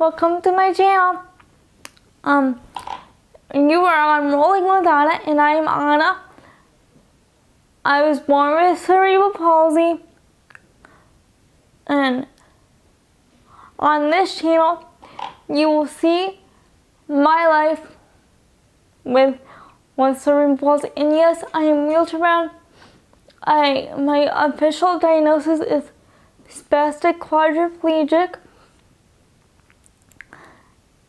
Welcome to my channel. You are on Rolling with Ana, and I am Ana. I was born with cerebral palsy, and on this channel you will see my life with cerebral palsy. And yes, I am wheelchair bound. My official diagnosis is spastic quadriplegic.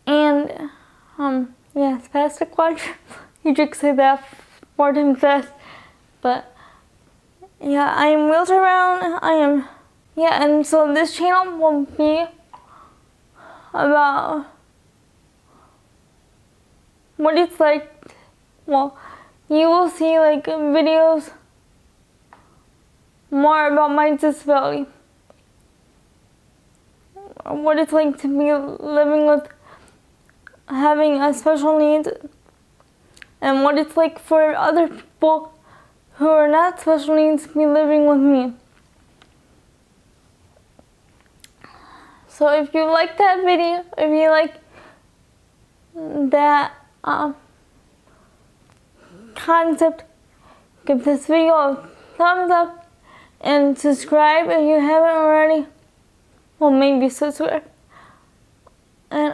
And yeah, spastic quadriplegic, say that 4 times fast. But yeah, I am wheelchair bound. And so this channel will be about what it's like. Well, you will see like videos more about my disability, what it's like to be living with having a special needs, and what it's like for other people who are not special needs to be living with me. So if you like that video, if you like that concept, give this video a thumbs up. And subscribe if you haven't already. Well, maybe subscribe. And